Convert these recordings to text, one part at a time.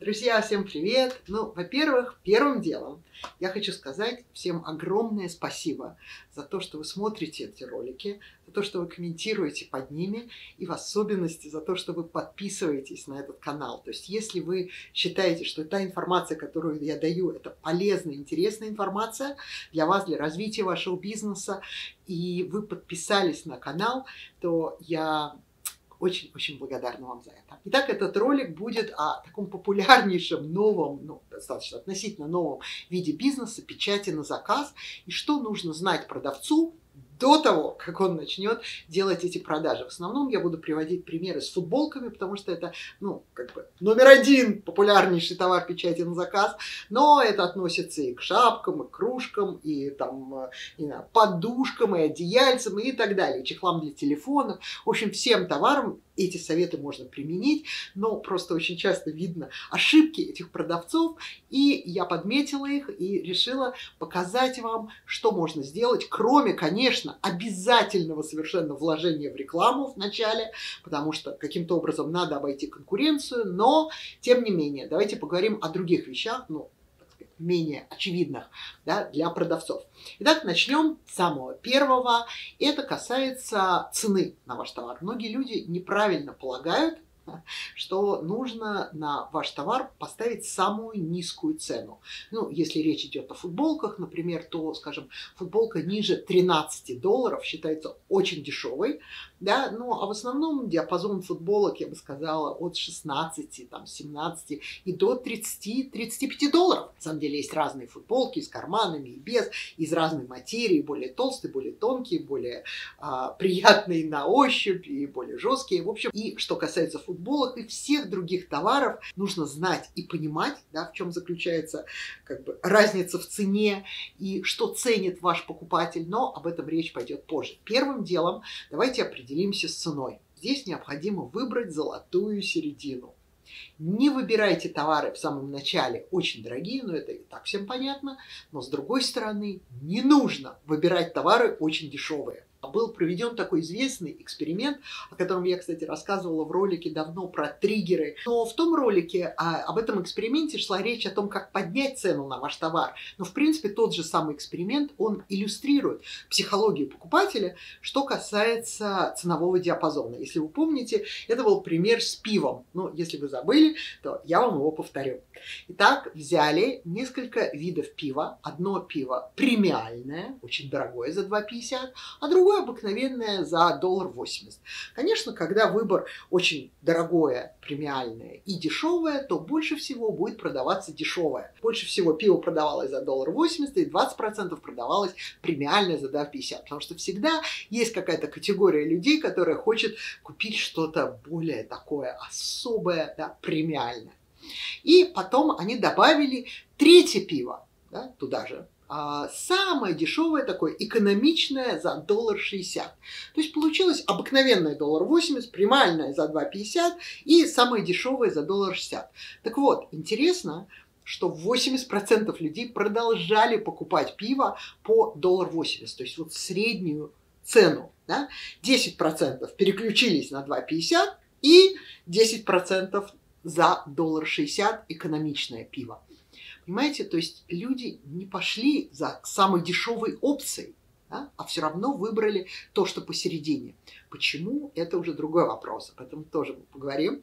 Друзья, всем привет! Ну, во-первых, первым делом я хочу сказать всем огромное спасибо за то, что вы смотрите эти ролики, за то, что вы комментируете под ними и в особенности за то, что вы подписываетесь на этот канал. То есть, если вы считаете, что та информация, которую я даю, это полезная, интересная информация для вас, для развития вашего бизнеса, и вы подписались на канал, то я очень-очень благодарна вам за это. Итак, этот ролик будет о таком популярнейшем новом, ну, достаточно относительно новом виде бизнеса, печати на заказ, и что нужно знать продавцу до того, как он начнет делать эти продажи. В основном я буду приводить примеры с футболками, потому что это, ну, как бы №1 популярнейший товар печати на заказ, но это относится и к шапкам, и к кружкам, и там, не знаю, подушкам, и одеяльцам, и так далее, и чехлам для телефонов. В общем, всем товарам эти советы можно применить, но просто очень часто видно ошибки этих продавцов, и я подметила их и решила показать вам, что можно сделать, кроме, конечно, обязательного совершенно вложения в рекламу в начале, потому что каким-то образом надо обойти конкуренцию, но тем не менее давайте поговорим о других вещах, ну, так сказать, менее очевидных, да, для продавцов. Итак, начнем с самого первого. Это касается цены на ваш товар. Многие люди неправильно полагают, что нужно на ваш товар поставить самую низкую цену. Ну, если речь идет о футболках, например, то, скажем, футболка ниже $13 считается очень дешевой, да, ну, а в основном диапазон футболок, я бы сказала, от 16, там, 17 и до 30–35 $. На самом деле есть разные футболки с карманами и без, из разной материи, более толстые, более тонкие, более приятные на ощупь и более жесткие, в общем. И что касается футболок и всех других товаров, нужно знать и понимать, да, в чем заключается, как бы, разница в цене и что ценит ваш покупатель, но об этом речь пойдет позже. Первым делом давайте определимся с ценой. Здесь необходимо выбрать золотую середину. Не выбирайте товары в самом начале очень дорогие, но это и так всем понятно, но с другой стороны не нужно выбирать товары очень дешевые. Был проведен такой известный эксперимент, о котором я, кстати, рассказывала в ролике давно про триггеры. Но в том ролике об этом эксперименте шла речь о том, как поднять цену на ваш товар. Но, в принципе, тот же самый эксперимент, он иллюстрирует психологию покупателя, что касается ценового диапазона. Если вы помните, это был пример с пивом. Но если вы забыли, то я вам его повторю. Итак, взяли несколько видов пива. Одно пиво премиальное, очень дорогое, за $2.50, а другое обыкновенное за $1.80. Конечно, когда выбор очень дорогое, премиальное и дешевое, то больше всего будет продаваться дешевое. Больше всего пиво продавалось за $1.80 и 20% продавалось премиальное за $2.50, потому что всегда есть какая-то категория людей, которая хочет купить что-то более такое особое, да, премиальное. И потом они добавили третье пиво, да, туда же. Самое дешевое такое, экономичное, за $1.60. То есть получилось обыкновенное $1.80, премиальное за $2.50 и самое дешевое за $1.60. Так вот, интересно, что 80% людей продолжали покупать пиво по $1.80, то есть вот среднюю цену. Да? 10% переключились на $2.50 и 10% за $1.60 экономичное пиво. Понимаете, то есть люди не пошли за самой дешевой опцией, да, а все равно выбрали то, что посередине. Почему? Это уже другой вопрос, об этом тоже мы поговорим.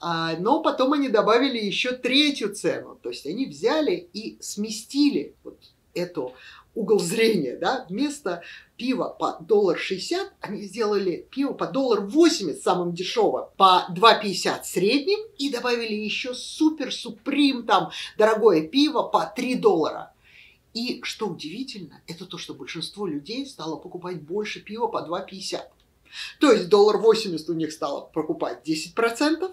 Но потом они добавили еще третью цену, то есть они взяли и сместили вот эту угол зрения, да, вместо пива по $1.60 они сделали пиво по $1.80 самым дешевым, по $2.50 средним и добавили еще супер суприм там дорогое пиво по $3. И что удивительно, это то, что большинство людей стало покупать больше пива по $2.50. То есть $1.80 у них стало покупать 10%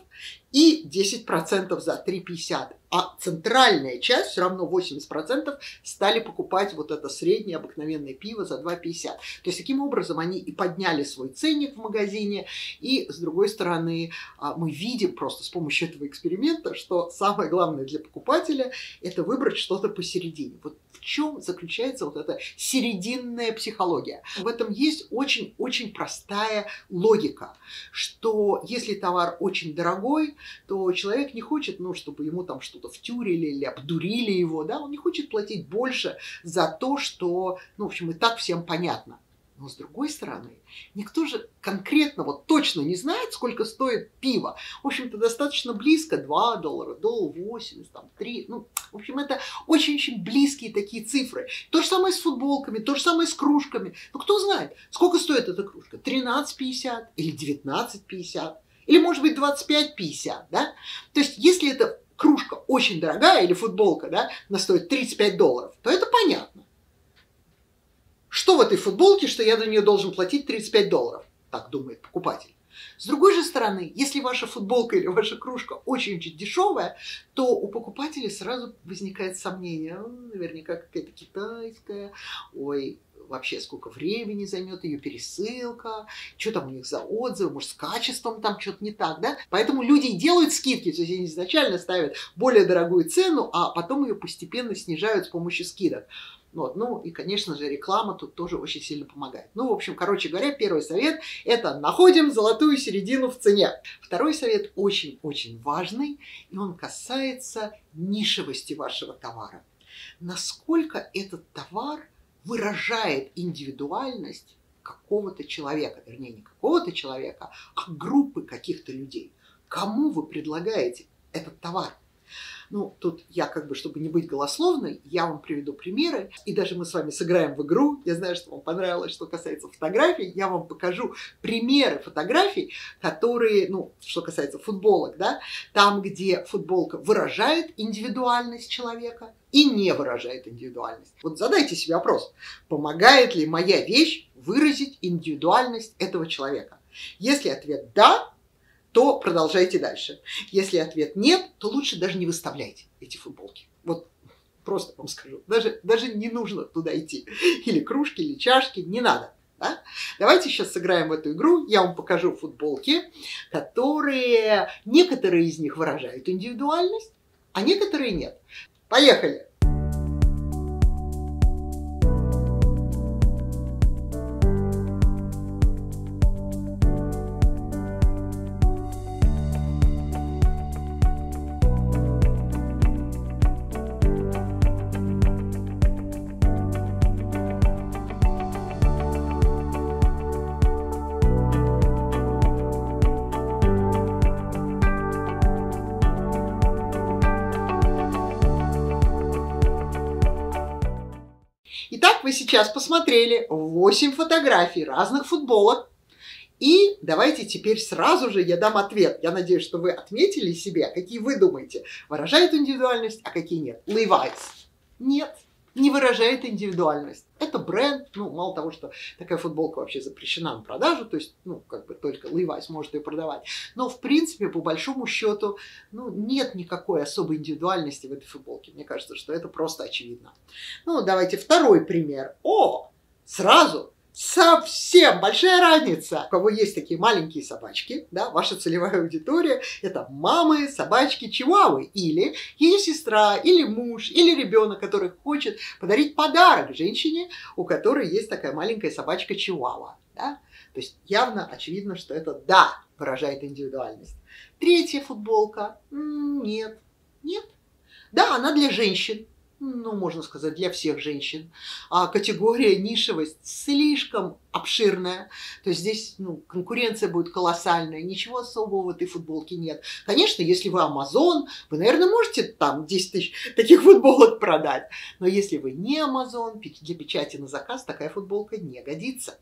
и 10% за $3.50. А центральная часть, все равно 80%, стали покупать вот это среднее обыкновенное пиво за $2.50. То есть таким образом они и подняли свой ценник в магазине. И с другой стороны, мы видим просто с помощью этого эксперимента, что самое главное для покупателя – это выбрать что-то посередине. Вот в чем заключается вот эта серединная психология. В этом есть очень-очень простая логика, что если товар очень дорогой, то человек не хочет, ну, чтобы ему там что-то втюрили или обдурили его, да, он не хочет платить больше за то, что, ну, в общем, и так всем понятно. Но, с другой стороны, никто же конкретно, вот точно не знает, сколько стоит пиво. В общем-то, достаточно близко $2, $1.80, там, 3. Ну, в общем, это очень-очень близкие такие цифры. То же самое с футболками, то же самое с кружками. Ну, кто знает, сколько стоит эта кружка? 13,50 или 19,50 или, может быть, 25,50, да? То есть, если эта кружка очень дорогая или футболка, да, она стоит $35, то это понятно. Что в этой футболке, что я за нее должен платить $35? Так думает покупатель. С другой же стороны, если ваша футболка или ваша кружка очень-очень дешевая, то у покупателя сразу возникает сомнение. Наверняка какая-то китайская. Ой, вообще сколько времени займет ее пересылка. Что там у них за отзывы? Может, с качеством там что-то не так, да? Поэтому люди делают скидки. То есть они изначально ставят более дорогую цену, а потом ее постепенно снижают с помощью скидок. Вот. Ну и, конечно же, реклама тут тоже очень сильно помогает. Ну, в общем, короче говоря, первый совет – это находим золотую середину в цене. Второй совет очень-очень важный, и он касается нишевости вашего товара. Насколько этот товар выражает индивидуальность какого-то человека, вернее, не какого-то человека, а группы каких-то людей. Кому вы предлагаете этот товар? Ну, тут я как бы, чтобы не быть голословной, я вам приведу примеры. И даже мы с вами сыграем в игру. Я знаю, что вам понравилось, что касается фотографий. Я вам покажу примеры фотографий, которые, ну, что касается футболок, да, там, где футболка выражает индивидуальность человека и не выражает индивидуальность. Вот задайте себе вопрос, помогает ли моя вещь выразить индивидуальность этого человека? Если ответ «да», то продолжайте дальше. Если ответ нет, то лучше даже не выставляйте эти футболки. Вот просто вам скажу. Даже не нужно туда идти. Или кружки, или чашки. Не надо. Да? Давайте сейчас сыграем в эту игру. Я вам покажу футболки, которые... Некоторые из них выражают индивидуальность, а некоторые нет. Поехали! Вы сейчас посмотрели 8 фотографий разных футболок. И давайте теперь сразу же я дам ответ. Я надеюсь, что вы отметили себе, какие вы думаете, выражают индивидуальность, а какие нет. Levi's. Нет, не выражает индивидуальность. Это бренд, ну, мало того, что такая футболка вообще запрещена на продажу, то есть, ну, как бы только Levi's может ее продавать. Но, в принципе, по большому счету, ну, нет никакой особой индивидуальности в этой футболке. Мне кажется, что это просто очевидно. Ну, давайте второй пример. О, сразу! Совсем большая разница. У кого есть такие маленькие собачки, да, ваша целевая аудитория – это мамы, собачки, чиуавы. Или ее сестра, или муж, или ребенок, который хочет подарить подарок женщине, у которой есть такая маленькая собачка чиуава. Да? То есть явно очевидно, что это «да» выражает индивидуальность. Третья футболка – нет, нет. Да, она для женщин. Ну, можно сказать, для всех женщин. А категория нишевость слишком обширная. То есть здесь, ну, конкуренция будет колоссальная. Ничего особого в этой футболке нет. Конечно, если вы Amazon, вы, наверное, можете там 10 тысяч таких футболок продать. Но если вы не Amazon, для печати на заказ такая футболка не годится.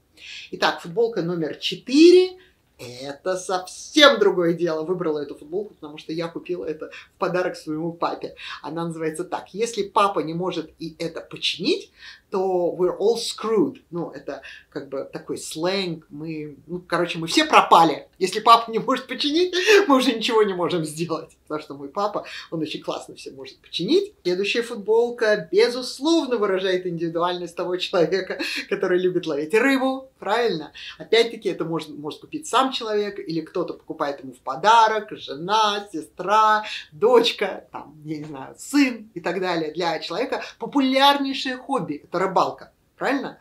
Итак, футболка номер 4. Это совсем другое дело. Выбрала эту футболку, потому что я купила это в подарок своему папе. Она называется так. Если папа не может и это починить, то we're all screwed. Ну, это как бы такой сленг. Мы, ну, короче, мы все пропали. Если папа не может починить, мы уже ничего не можем сделать. Потому что мой папа, он очень классно все может починить. Следующая футболка, безусловно, выражает индивидуальность того человека, который любит ловить рыбу. Правильно? Опять-таки, это может купить сам человек, или кто-то покупает ему в подарок, жена, сестра, дочка, там, я не знаю, сын и так далее. Для человека популярнейшее хобби – это рыбалка. Правильно?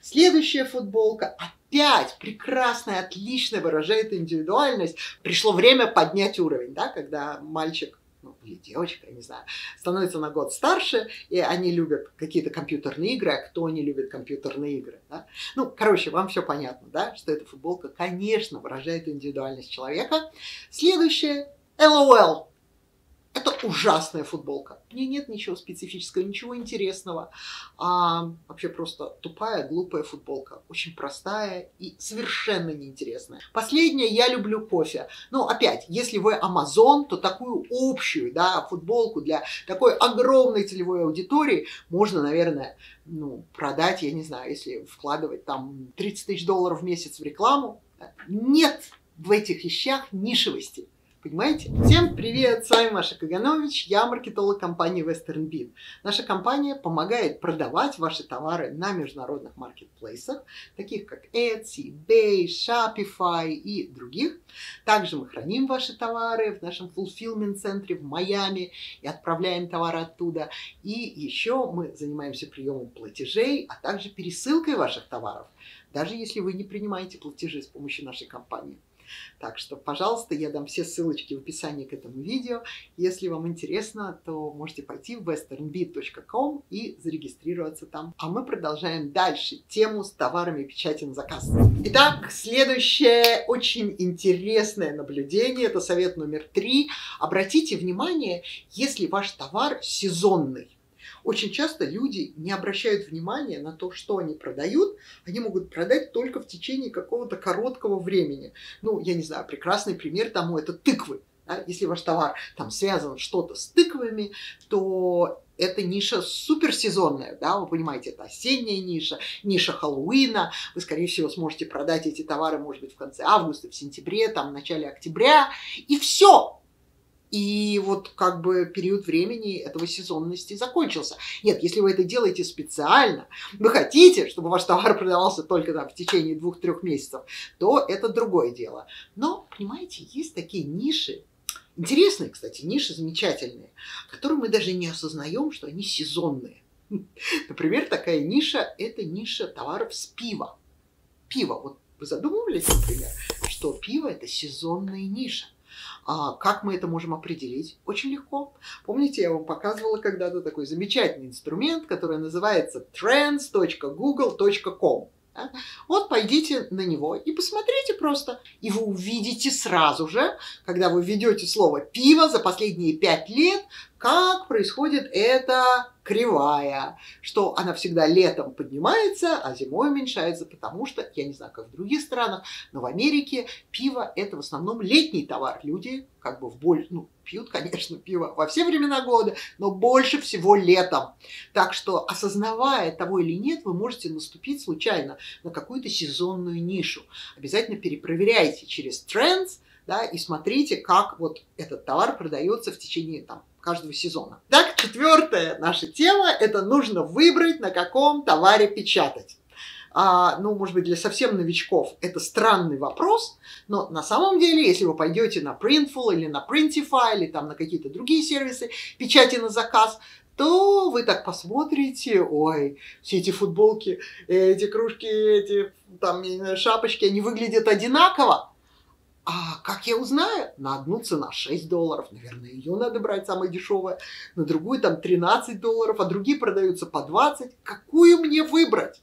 Следующая футболка – 5, прекрасное, отлично выражает индивидуальность. Пришло время поднять уровень, да, когда мальчик, ну, или девочка, я не знаю, становится на год старше, и они любят какие-то компьютерные игры, а кто не любит компьютерные игры, да? Ну, короче, вам все понятно, да, что эта футболка, конечно, выражает индивидуальность человека. Следующее, LOL. Это ужасная футболка. В ней нет ничего специфического, ничего интересного. Вообще просто тупая, глупая футболка. Очень простая и совершенно неинтересная. Последнее, я люблю кофе. Ну, опять, если вы Amazon, то такую общую, да, футболку для такой огромной целевой аудитории можно, наверное, ну, продать, я не знаю, если вкладывать там $30 000 в месяц в рекламу. Нет в этих вещах нишевости. Понимаете? Всем привет! С вами Маша Каганович, я маркетолог компании Western Bid. Наша компания помогает продавать ваши товары на международных маркетплейсах, таких как Etsy, eBay, Shopify и других. Также мы храним ваши товары в нашем фулфилмент-центре в Майами и отправляем товары оттуда. И еще мы занимаемся приемом платежей, а также пересылкой ваших товаров, даже если вы не принимаете платежи с помощью нашей компании. Так что, пожалуйста, я дам все ссылочки в описании к этому видео. Если вам интересно, то можете пойти в westernbid.com и зарегистрироваться там. А мы продолжаем дальше тему с товарами печати на заказ. Итак, следующее очень интересное наблюдение. Это совет номер 3. Обратите внимание, если ваш товар сезонный. Очень часто люди не обращают внимания на то, что они продают. Они могут продать только в течение какого-то короткого времени. Ну, я не знаю, прекрасный пример тому это тыквы. Да? Если ваш товар там связан что-то с тыквами, то эта ниша суперсезонная, да, вы понимаете, это осенняя ниша, ниша Хэллоуина. Вы, скорее всего, сможете продать эти товары, может быть, в конце августа, в сентябре, там, в начале октября, и все. И вот как бы период времени этого сезонности закончился. Нет, если вы это делаете специально, вы хотите, чтобы ваш товар продавался только там в течение 2-3 месяцев, то это другое дело. Но, понимаете, есть такие ниши, интересные, кстати, ниши замечательные, которые мы даже не осознаем, что они сезонные. Например, такая ниша – это ниша товаров с пива. Пиво. Вот вы задумывались, например, что пиво – это сезонная ниша. А как мы это можем определить? Очень легко. Помните, я вам показывала когда-то такой замечательный инструмент, который называется trends.google.com. Вот пойдите на него и посмотрите просто. И вы увидите сразу же, когда вы введете слово «пиво» за последние 5 лет, как происходит эта кривая, что она всегда летом поднимается, а зимой уменьшается, потому что, я не знаю, как в других странах, но в Америке пиво – это в основном летний товар. Люди как бы ну, пьют, конечно, пиво во все времена года, но больше всего летом. Так что, осознавая того или нет, вы можете наступить случайно на какую-то сезонную нишу. Обязательно перепроверяйте через Trends, да, и смотрите, как вот этот товар продается в течение там, каждого сезона. Так, 4-я наша тема – это нужно выбрать, на каком товаре печатать. Ну, может быть, для совсем новичков это странный вопрос, но на самом деле, если вы пойдете на Printful или на Printify, или там на какие-то другие сервисы печати на заказ, то вы так посмотрите, ой, все эти футболки, эти кружки, эти там, шапочки, они выглядят одинаково. А как я узнаю? На одну цена $6, наверное, ее надо брать, самая дешевая, на другую там $13, а другие продаются по 20. Какую мне выбрать?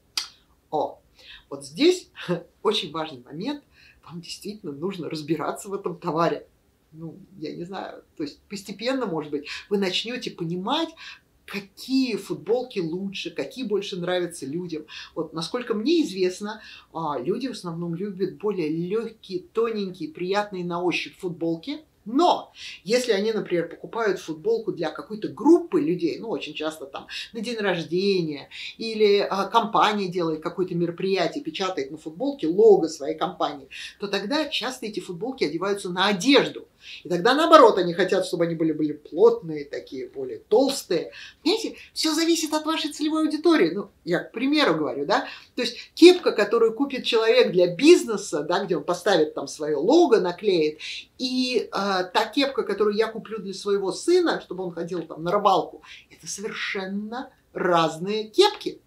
О, вот здесь очень важный момент. Вам действительно нужно разбираться в этом товаре. Ну, я не знаю, то есть постепенно, может быть, вы начнете понимать, какие футболки лучше, какие больше нравятся людям. Вот, насколько мне известно, люди в основном любят более легкие, тоненькие, приятные на ощупь футболки. Но если они, например, покупают футболку для какой-то группы людей, ну, очень часто там на день рождения, или компания делает какое-то мероприятие, печатает на футболке лого своей компании, то тогда часто эти футболки одеваются на одежду. И тогда, наоборот, они хотят, чтобы они были более плотные, такие более толстые. Понимаете, все зависит от вашей целевой аудитории. Ну, я к примеру говорю, да. То есть кепка, которую купит человек для бизнеса, да, где он поставит там свое лого, наклеит, и та кепка, которую я куплю для своего сына, чтобы он ходил там на рыбалку, это совершенно разные кепки,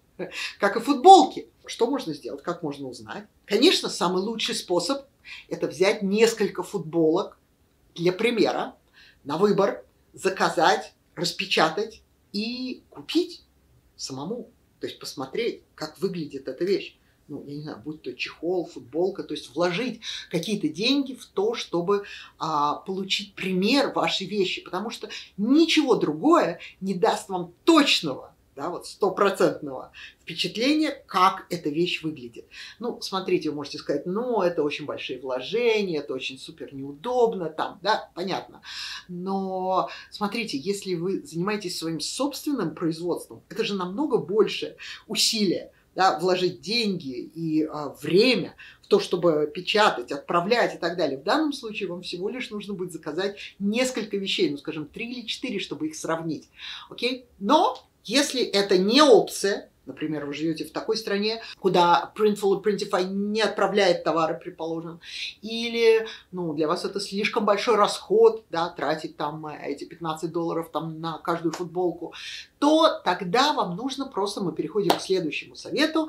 как и футболки. Что можно сделать? Как можно узнать? Конечно, самый лучший способ – это взять несколько футболок для примера, на выбор, заказать, распечатать и купить самому. То есть посмотреть, как выглядит эта вещь. Ну, я не знаю, будь то чехол, футболка, то есть вложить какие-то деньги в то, чтобы получить пример вашей вещи, потому что ничего другое не даст вам точного, да, вот стопроцентного впечатления, как эта вещь выглядит. Ну, смотрите, вы можете сказать, ну, это очень большие вложения, это очень супер неудобно, там, да, понятно. Но смотрите, если вы занимаетесь своим собственным производством, это же намного больше усилия. Да, вложить деньги и время в то, чтобы печатать, отправлять и так далее. В данном случае вам всего лишь нужно будет заказать несколько вещей, ну, скажем, 3 или 4, чтобы их сравнить. Окей? Но если это не опция, например, вы живете в такой стране, куда Printful и Printify не отправляет товары, предположим, или, ну, для вас это слишком большой расход, да, тратить там эти $15 там на каждую футболку, то тогда вам нужно просто, мы переходим к следующему совету,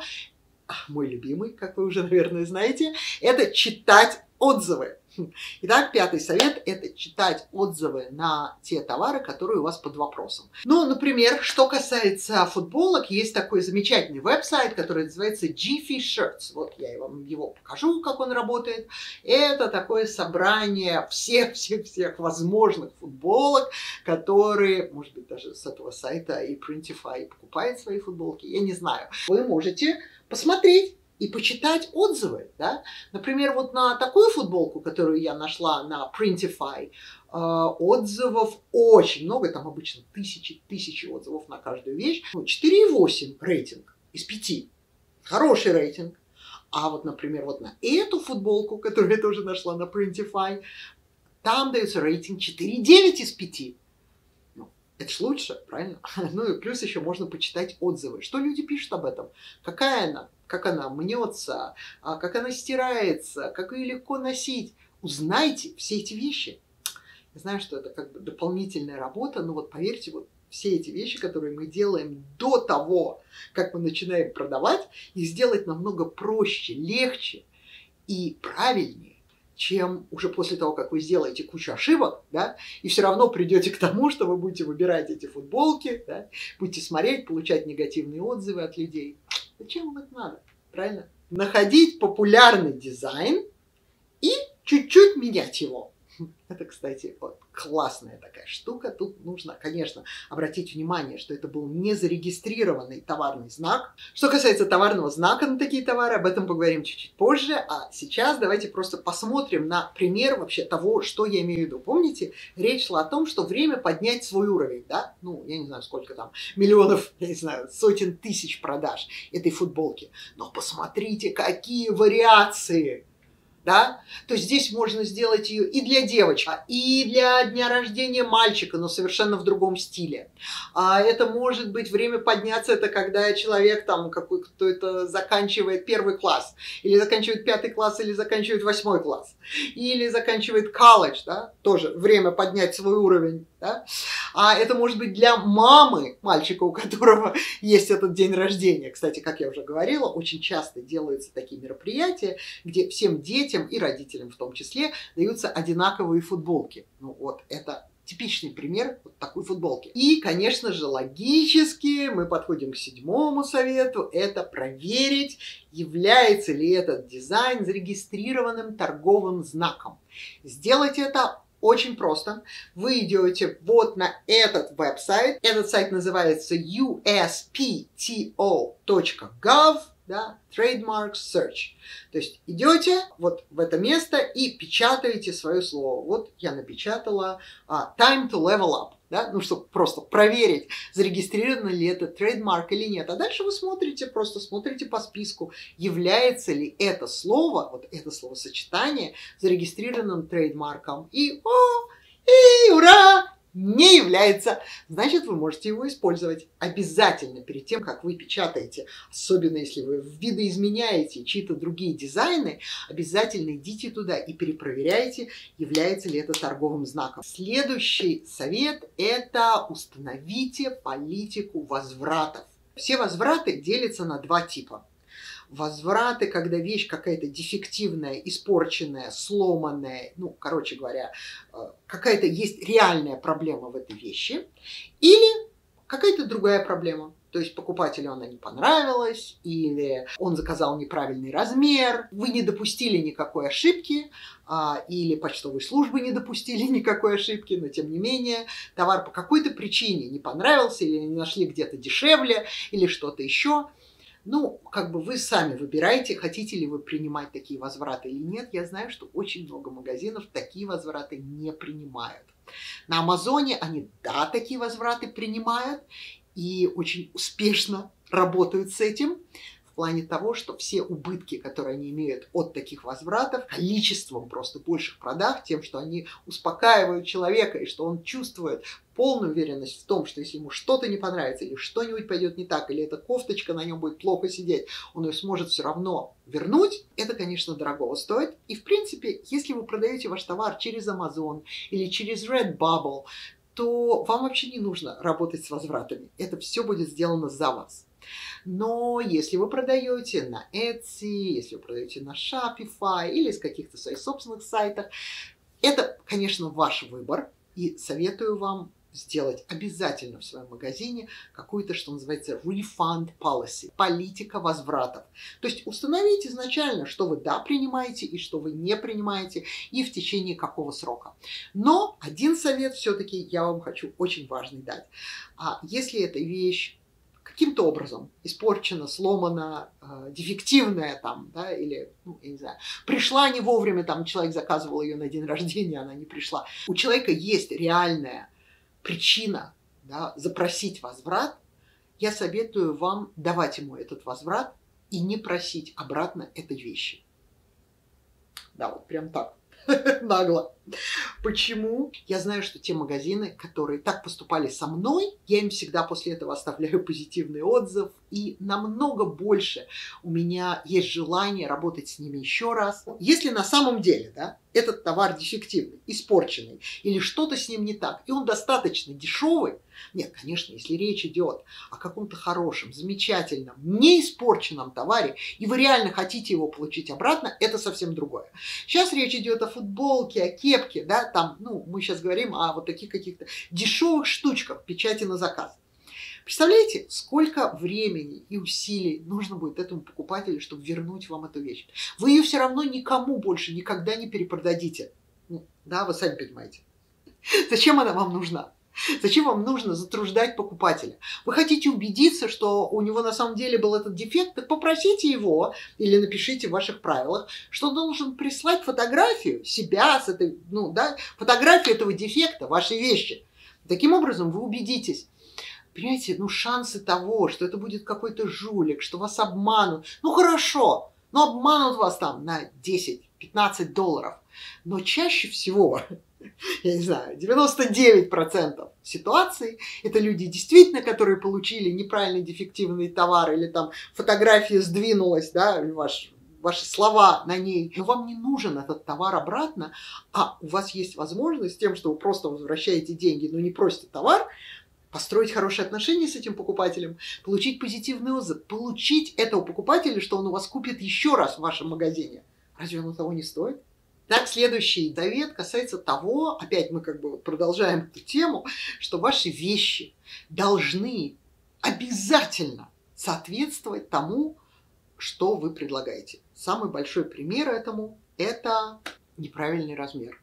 мой любимый, как вы уже, наверное, знаете, это читать отзывы. Итак, 5-й совет – это читать отзывы на те товары, которые у вас под вопросом. Ну, например, что касается футболок, есть такой замечательный веб-сайт, который называется G-Fish Shirts. Вот я вам его покажу, как он работает. Это такое собрание всех-всех-всех возможных футболок, которые, может быть, даже с этого сайта и Printify покупает свои футболки, я не знаю. Вы можете посмотреть и почитать отзывы, да? Например, вот на такую футболку, которую я нашла на Printify, отзывов очень много, там обычно тысячи отзывов на каждую вещь. 4,8 рейтинг из 5, хороший рейтинг. А вот, например, вот на эту футболку, которую я тоже нашла на Printify, там дается рейтинг 4,9 из 5. Это ж лучше, правильно? Ну и плюс еще можно почитать отзывы. Что люди пишут об этом? Какая она? Как она мнется? Как она стирается? Как ее легко носить? Узнайте все эти вещи. Я знаю, что это как бы дополнительная работа, но вот поверьте, вот все эти вещи, которые мы делаем до того, как мы начинаем продавать, их сделать намного проще, легче и правильнее, чем уже после того, как вы сделаете кучу ошибок, да, и все равно придете к тому, что вы будете выбирать эти футболки, да, будете смотреть, получать негативные отзывы от людей. Зачем вам это надо? Правильно? Находить популярный дизайн и чуть-чуть менять его. Это, кстати, вот классная такая штука. Тут нужно, конечно, обратить внимание, что это был не зарегистрированный товарный знак. Что касается товарного знака на такие товары, об этом поговорим чуть-чуть позже. А сейчас давайте просто посмотрим на пример вообще того, что я имею в виду. Помните, речь шла о том, что время поднять свой уровень, да? Ну, я не знаю, сколько там, миллионов, я не знаю, сотен тысяч продаж этой футболки. Но посмотрите, какие вариации! Да? То есть здесь можно сделать ее и для девочек, и для дня рождения мальчика, но совершенно в другом стиле. А это может быть время подняться, это когда человек там кто-то заканчивает 1 класс, или заканчивает 5 класс, или заканчивает 8 класс, или заканчивает колледж, да? Тоже время поднять свой уровень. Да? А это может быть для мамы мальчика, у которого есть этот день рождения. Кстати, как я уже говорила, очень часто делаются такие мероприятия, где всем детям и родителям в том числе даются одинаковые футболки. Ну вот, это типичный пример вот такой футболки. И, конечно же, логически мы подходим к 7-му совету. Это проверить, является ли этот дизайн зарегистрированным торговым знаком. Сделать это очень просто. Вы идете вот на этот веб-сайт. Этот сайт называется uspto.gov, да, Trademark Search. То есть идете вот в это место и печатаете свое слово. Вот я напечатала Time to Level Up. Да? Ну, чтобы просто проверить, зарегистрировано ли это трейдмарк или нет. А дальше вы смотрите, просто смотрите по списку, является ли это слово, вот это словосочетание, зарегистрированным трейдмарком. И ура! Не является. Значит, вы можете его использовать обязательно перед тем, как вы печатаете. Особенно, если вы видоизменяете чьи-то другие дизайны, обязательно идите туда и перепроверяйте, является ли это торговым знаком. Следующий совет – это установите политику возвратов. Все возвраты делятся на 2 типа. возвраты, когда вещь какая-то дефективная, испорченная, сломанная, ну, короче говоря, какая-то есть реальная проблема в этой вещи, или какая-то другая проблема. То есть покупателю она не понравилась, или он заказал неправильный размер, вы не допустили никакой ошибки, или почтовые службы не допустили никакой ошибки, но тем не менее товар по какой-то причине не понравился, или не нашли где-то дешевле, или что-то еще. Ну, как бы вы сами выбираете, хотите ли вы принимать такие возвраты или нет. Я знаю, что очень много магазинов такие возвраты не принимают. На Амазоне они, да, такие возвраты принимают, и очень успешно работают с этим в плане того, что все убытки, которые они имеют от таких возвратов, количеством просто больших продаж, тем, что они успокаивают человека и что он чувствует полную уверенность в том, что если ему что-то не понравится или что-нибудь пойдет не так, или эта кофточка на нем будет плохо сидеть, он ее сможет все равно вернуть, это, конечно, дорого стоит. И, в принципе, если вы продаете ваш товар через Amazon или через Redbubble, то вам вообще не нужно работать с возвратами. Это все будет сделано за вас. Но если вы продаете на Etsy, если вы продаете на Shopify или с каких-то своих собственных сайтов, это, конечно, ваш выбор. И советую вам сделать обязательно в своем магазине какую-то, что называется, refund policy, политика возвратов. То есть установить изначально, что вы да принимаете и что вы не принимаете и в течение какого срока. Но один совет все-таки я вам хочу очень важный дать. Если эта вещь каким-то образом испорчена, сломана, дефективная там, да, или, ну, я не знаю, пришла не вовремя, там человек заказывал ее на день рождения, она не пришла. У человека есть реальная причина, да, запросить возврат, я советую вам давать ему этот возврат и не просить обратно этой вещи. Да, вот прям так, нагло. Почему? Я знаю, что те магазины, которые так поступали со мной, я им всегда после этого оставляю позитивный отзыв, и намного больше у меня есть желание работать с ними еще раз. Если на самом деле, да, этот товар дефективный, испорченный, или что-то с ним не так, и он достаточно дешевый, нет, конечно, если речь идет о каком-то хорошем, замечательном, не испорченном товаре, и вы реально хотите его получить обратно, это совсем другое. Сейчас речь идет о футболке, о кепке, да, там, ну, мы сейчас говорим о вот таких каких-то дешевых штучках печати на заказ. Представляете, сколько времени и усилий нужно будет этому покупателю, чтобы вернуть вам эту вещь? Вы ее все равно никому больше никогда не перепродадите. Да, вы сами понимаете. Зачем она вам нужна? Зачем вам нужно затруждать покупателя? Вы хотите убедиться, что у него на самом деле был этот дефект? Так попросите его или напишите в ваших правилах, что он должен прислать фотографию себя с этой, ну, да, фотографию этого дефекта, вашей вещи. Таким образом вы убедитесь. Понимаете, ну, шансы того, что это будет какой-то жулик, что вас обманут. Ну, хорошо, но обманут вас там на 10-15 долларов. Но чаще всего, я не знаю, 99% ситуаций это люди действительно, которые получили неправильно дефективный товар или там фотография сдвинулась, да, ваши слова на ней. Но вам не нужен этот товар обратно, а у вас есть возможность тем, что вы просто возвращаете деньги, но не просите товар, построить хорошие отношения с этим покупателем, получить позитивный отзыв, получить этого покупателя, что он у вас купит еще раз в вашем магазине. Разве оно того не стоит? Так, следующий совет касается того, опять мы как бы продолжаем эту тему, что ваши вещи должны обязательно соответствовать тому, что вы предлагаете. Самый большой пример этому – это неправильный размер.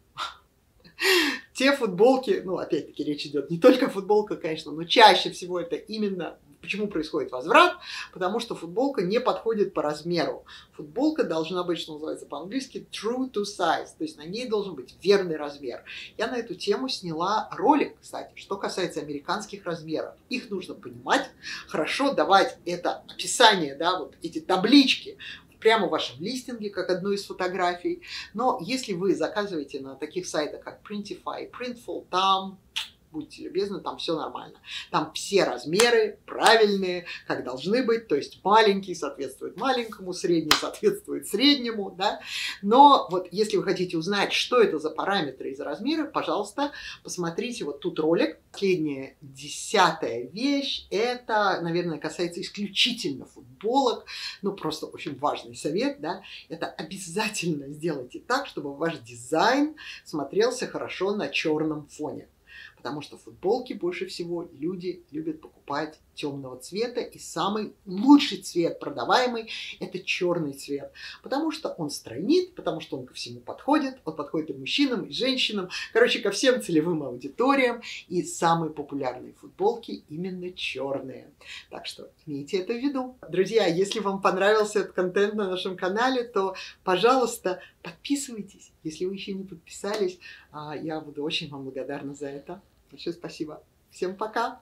Те футболки, ну, опять-таки, речь идет не только о футболках, конечно, но чаще всего это именно, почему происходит возврат, потому что футболка не подходит по размеру. Футболка должна быть, что называется по-английски, true to size, то есть на ней должен быть верный размер. Я на эту тему сняла ролик, кстати, что касается американских размеров. Их нужно понимать, хорошо давать это описание, да, вот эти таблички, прямо в вашем листинге, как одну из фотографий. Но если вы заказываете на таких сайтах, как Printify, Printful, там будьте любезны, там все нормально. Там все размеры правильные, как должны быть, то есть маленький соответствует маленькому, средний соответствует среднему, да. Но вот если вы хотите узнать, что это за параметры и за размеры, пожалуйста, посмотрите вот тут ролик. Последняя, 10-я вещь, это, наверное, касается исключительно футболок, ну просто очень важный совет, да, это обязательно сделайте так, чтобы ваш дизайн смотрелся хорошо на черном фоне. Потому что футболки больше всего люди любят покупать темного цвета. И самый лучший цвет продаваемый – это черный цвет. Потому что он стройнит, потому что он ко всему подходит. Он подходит и мужчинам, и женщинам. Короче, ко всем целевым аудиториям. И самые популярные футболки именно черные. Так что имейте это в виду. Друзья, если вам понравился этот контент на нашем канале, то, пожалуйста, подписывайтесь. Если вы еще не подписались, я буду очень вам благодарна за это. Большое спасибо. Всем пока!